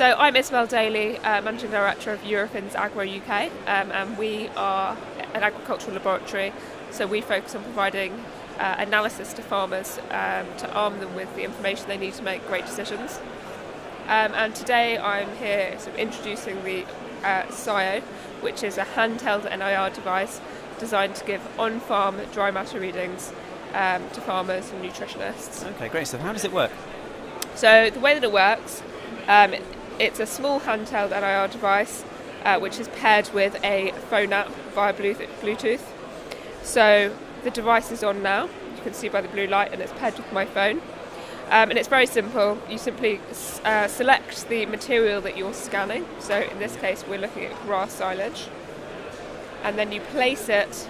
So I'm Isabel Daly, Managing Director of Eurofins Agro UK, and we are an agricultural laboratory, so we focus on providing analysis to farmers to arm them with the information they need to make great decisions. And today I'm here sort of introducing the SCiO, which is a handheld NIR device designed to give on-farm dry matter readings to farmers and nutritionists. Okay, great. So how does it work? So the way that it works, it's a small handheld NIR device which is paired with a phone app via Bluetooth. So the device is on now, you can see by the blue light, and it's paired with my phone. And it's very simple. You simply select the material that you're scanning. So in this case we're looking at grass silage. And then you place it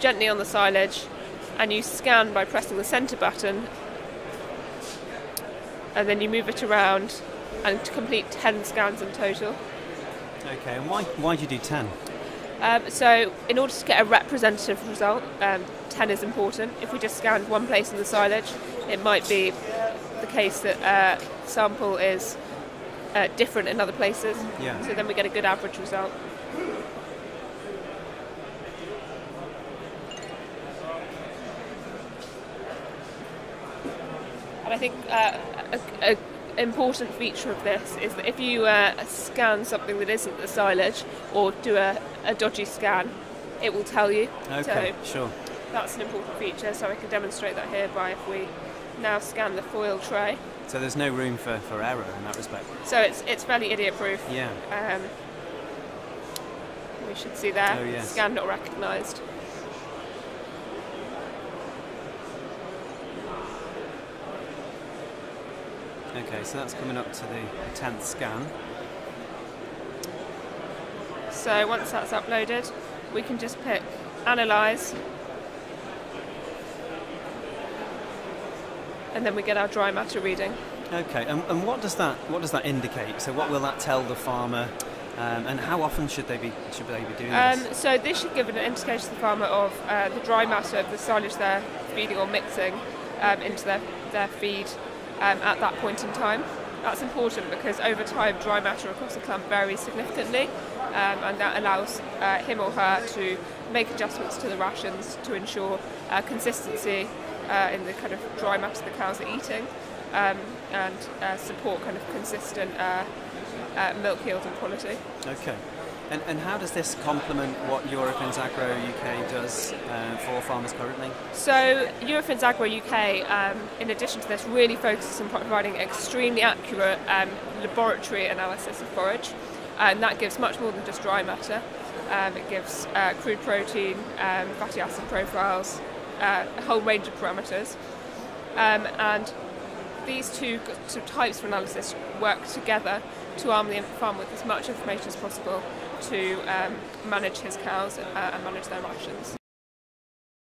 gently on the silage and you scan by pressing the centre button. And then you move it around and to complete 10 scans in total. Okay, and why do you do 10? So in order to get a representative result, 10 is important. If we just scanned one place in the silage, it might be the case that the sample is different in other places, yeah. So then we get a good average result. And I think an important feature of this is that if you scan something that isn't the silage or do a dodgy scan, it will tell you. Okay, so sure. That's an important feature, so I can demonstrate that here by if we now scan the foil tray. So there's no room for error in that respect. So it's fairly idiot-proof. Yeah. We should see there, oh, yes. Scan not recognised. Okay, so that's coming up to the 10th scan. So once that's uploaded, we can just pick Analyse, and then we get our dry matter reading. Okay, and what does that indicate? So what will that tell the farmer, and how often should they be doing this? So this should give an indication to the farmer of the dry matter of the silage they're feeding or mixing into their feed. At that point in time. That's important because over time dry matter across the clump varies significantly, and that allows him or her to make adjustments to the rations to ensure consistency in the kind of dry matter the cows are eating, and support kind of consistent milk yield and quality. Okay, and how does this complement what Eurofins Agro UK does for farmers currently? So Eurofins Agro UK, in addition to this, really focuses on providing extremely accurate laboratory analysis of forage, and that gives much more than just dry matter. It gives crude protein, fatty acid profiles, a whole range of parameters, and these two types of analysis work together to arm the farmer with as much information as possible to manage his cows and manage their rations.